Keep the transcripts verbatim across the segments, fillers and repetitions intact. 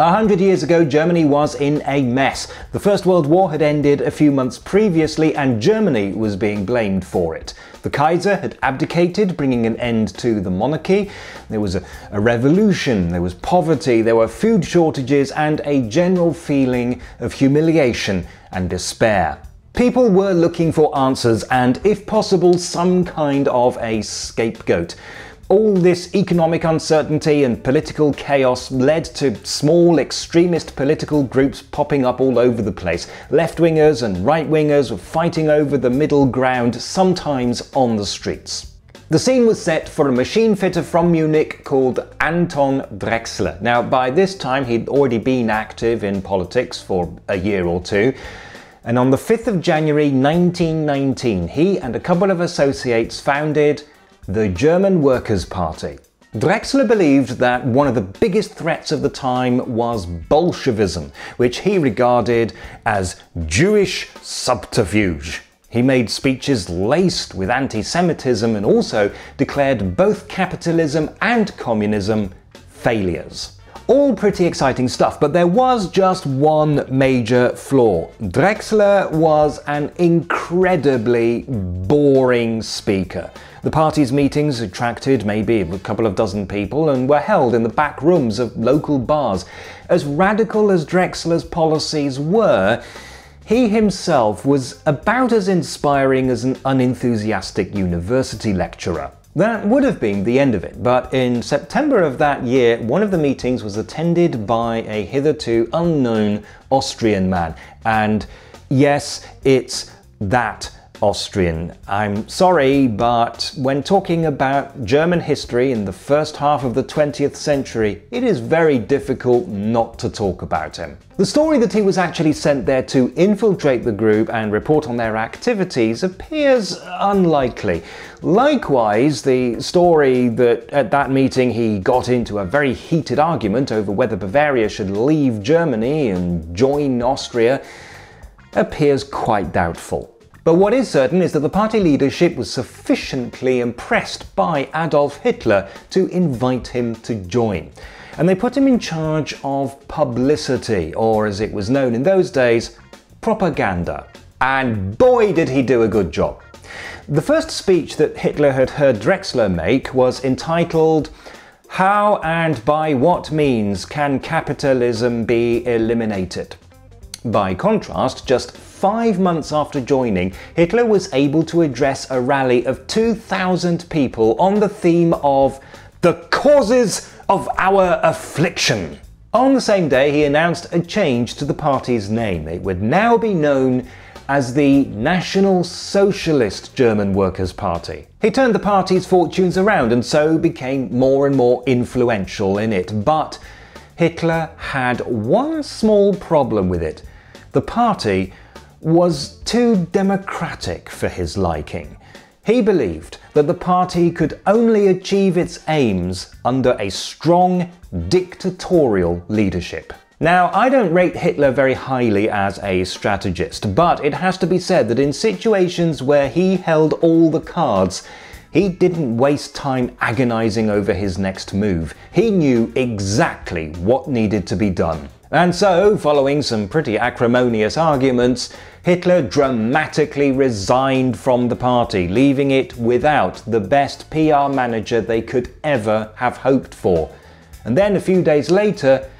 A hundred years ago, Germany was in a mess. The First World War had ended a few months previously, and Germany was being blamed for it. The Kaiser had abdicated, bringing an end to the monarchy. There was a, a revolution, there was poverty, there were food shortages, and a general feeling of humiliation and despair. People were looking for answers and, if possible, some kind of a scapegoat. All this economic uncertainty and political chaos led to small extremist political groups popping up all over the place. Left-wingers and right-wingers were fighting over the middle ground, sometimes on the streets. The scene was set for a machine fitter from Munich called Anton Drexler. Now, by this time he'd already been active in politics for a year or two. And on the fifth of January nineteen nineteen, he and a couple of associates founded the German Workers' Party. Drexler believed that one of the biggest threats of the time was Bolshevism, which he regarded as Jewish subterfuge. He made speeches laced with anti-Semitism and also declared both capitalism and communism failures. All pretty exciting stuff, but there was just one major flaw. Drexler was an incredibly boring speaker. The party's meetings attracted maybe a couple of dozen people and were held in the back rooms of local bars. As radical as Drexler's policies were, he himself was about as inspiring as an unenthusiastic university lecturer. That would have been the end of it, but in September of that year, one of the meetings was attended by a hitherto unknown Austrian man. And yes, it's that Austrian. I'm sorry, but when talking about German history in the first half of the twentieth century, it is very difficult not to talk about him. The story that he was actually sent there to infiltrate the group and report on their activities appears unlikely. Likewise, the story that at that meeting he got into a very heated argument over whether Bavaria should leave Germany and join Austria appears quite doubtful. But what is certain is that the party leadership was sufficiently impressed by Adolf Hitler to invite him to join. And they put him in charge of publicity, or as it was known in those days, propaganda. And boy, did he do a good job! The first speech that Hitler had heard Drexler make was entitled "How and by what means can capitalism be eliminated?" By contrast, just five months after joining, Hitler was able to address a rally of two thousand people on the theme of the causes of our affliction. On the same day, he announced a change to the party's name. It would now be known as the National Socialist German Workers' Party. He turned the party's fortunes around and so became more and more influential in it. But Hitler had one small problem with it. The party was too democratic for his liking. He believed that the party could only achieve its aims under a strong dictatorial leadership. Now, I don't rate Hitler very highly as a strategist, but it has to be said that in situations where he held all the cards, he didn't waste time agonizing over his next move. He knew exactly what needed to be done. And so, following some pretty acrimonious arguments, Hitler dramatically resigned from the party, leaving it without the best P R manager they could ever have hoped for. And then, a few days later,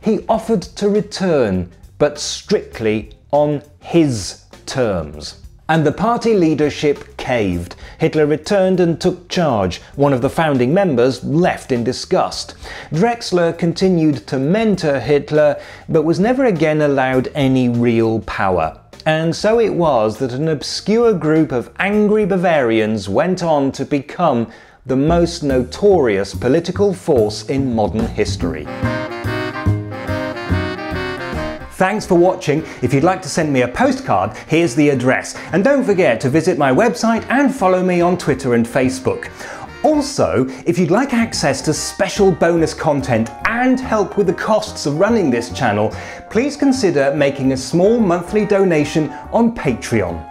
he offered to return, but strictly on his terms. And the party leadership caved. Hitler returned and took charge. One of the founding members left in disgust. Drexler continued to mentor Hitler, but was never again allowed any real power. And so it was that an obscure group of angry Bavarians went on to become the most notorious political force in modern history. Thanks for watching. If you'd like to send me a postcard, here's the address. And don't forget to visit my website and follow me on Twitter and Facebook. Also, if you'd like access to special bonus content and help with the costs of running this channel, please consider making a small monthly donation on Patreon.